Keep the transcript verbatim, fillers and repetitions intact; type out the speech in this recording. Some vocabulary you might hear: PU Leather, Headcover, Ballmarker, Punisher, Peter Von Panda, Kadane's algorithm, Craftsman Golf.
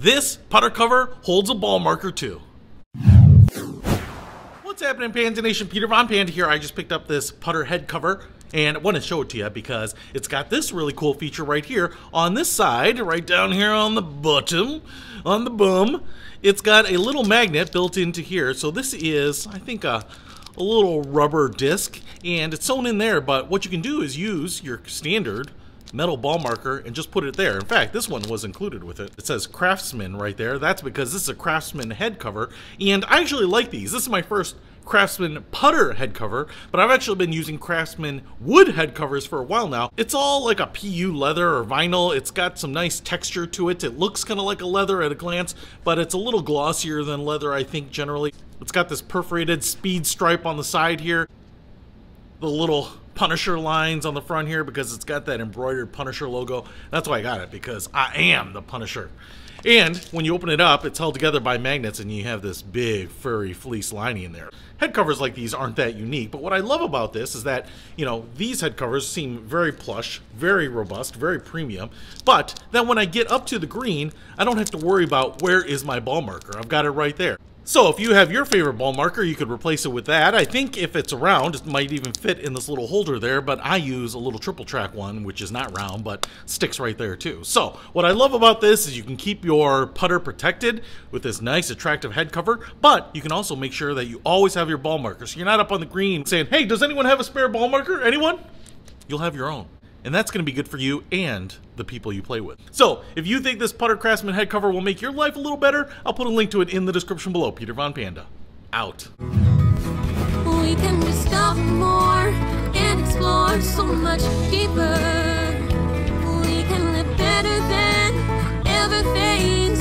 This putter cover holds a ball marker too. What's happening, Panda Nation? Peter Von Panda here. I just picked up this putter head cover and I want to show it to you because it's got this really cool feature right here on this side, right down here on the bottom, on the bum. It's got a little magnet built into here. So this is, I think, a, a little rubber disc and it's sewn in there. But what you can do is use your standard metal ball marker and just put it there. In fact, this one was included with it. It says Craftsman right there. That's because this is a Craftsman head cover, and I actually like these. This is my first Craftsman putter head cover, but I've actually been using Craftsman wood head covers for a while now. It's all like a P U leather or vinyl. It's got some nice texture to it. It looks kind of like a leather at a glance, but it's a little glossier than leather, I think, generally. It's got this perforated speed stripe on the side here. The little Punisher lines on the front here because it's got that embroidered Punisher logo. That's why I got it, because I am the Punisher. And when you open it up, it's held together by magnets and you have this big furry fleece lining in there. Head covers like these aren't that unique, but what I love about this is that, you know, these head covers seem very plush, very robust, very premium, but then when I get up to the green, I don't have to worry about where is my ball marker. I've got it right there. So if you have your favorite ball marker, you could replace it with that. I think if it's round, it might even fit in this little holder there, but I use a little triple track one, which is not round, but sticks right there too. So what I love about this is you can keep your putter protected with this nice attractive head cover, but you can also make sure that you always have your ball marker. So you're not up on the green saying, hey, does anyone have a spare ball marker? Anyone? You'll have your own. And that's going to be good for you and the people you play with. So if you think this putter Craftsman head cover will make your life a little better, I'll put a link to it in the description below. Peter Von Panda, out. We can discover more and explore so much deeper. We can live better than everything.